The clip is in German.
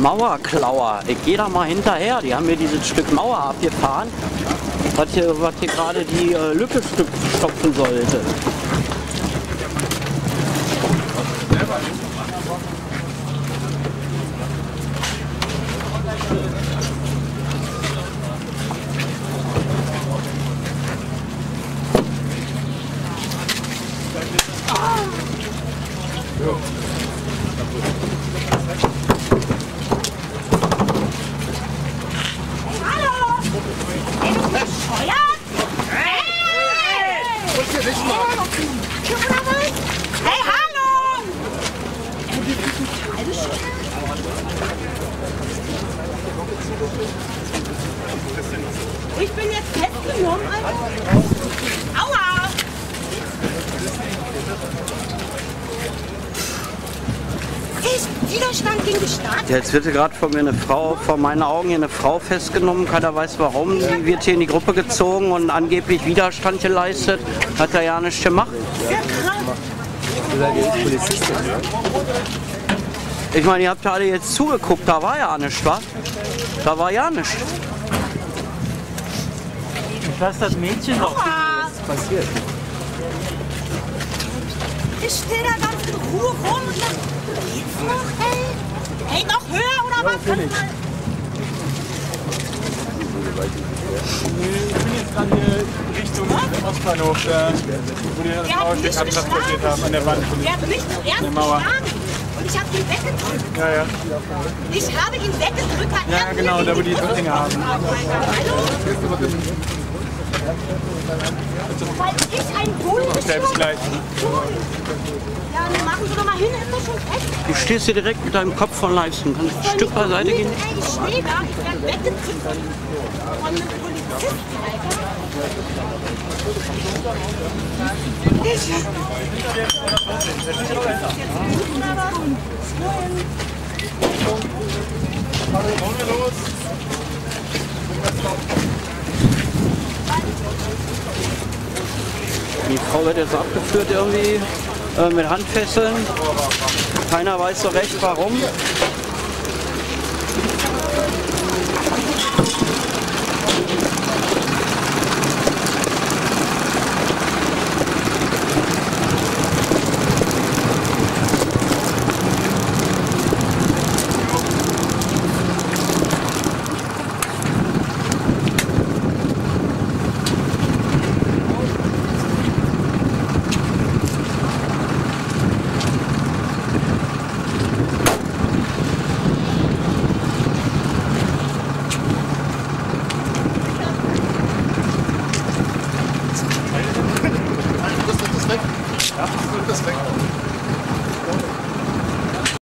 Mauerklauer. Ich gehe da mal hinterher. Die haben mir dieses Stück Mauer abgefahren, was hier gerade die Lücke stopfen sollte. Ich bin jetzt festgenommen, Alter. Aua! Ich, Widerstand gegen den Staat. Jetzt wird hier gerade vor meinen Augen eine Frau festgenommen. Keiner weiß warum. Die wird hier in die Gruppe gezogen und angeblich Widerstand geleistet. Hat er ja nichts gemacht. Ja, krass. Ich meine, ihr habt ja alle jetzt zugeguckt. Da war ja nichts, wa? Da war ja nichts. Lass das Mädchen noch. Was ist passiert? Ich stehe da ganz in Ruhe rum und dann geht's noch, ey. Hey, noch höher oder was? Ja, ich bin jetzt gerade Richtung Ostbahnhof, wo die das Mauerstück transportiert haben an der Wand. Er hat mich zuerst geschlagen. Und ich habe ihn weggedrückt. Ja, ja. Ich habe ihn weggedrückt. Ja, genau, da wo die Dinger haben. Hallo? Weil ich ein Bullen bin. Gleich. Ja, dann machen Sie doch mal hin, ist das schon fest. Du stehst hier direkt mit deinem Kopf von Leisten. Kannst du ein Stück beiseite gehen? Ich stehe da, ich werde weggedrückt. Von einem Polizisten, Alter. Hallo, wollen wir los? Die Frau wird jetzt abgeführt irgendwie mit Handfesseln. Keiner weiß so recht warum.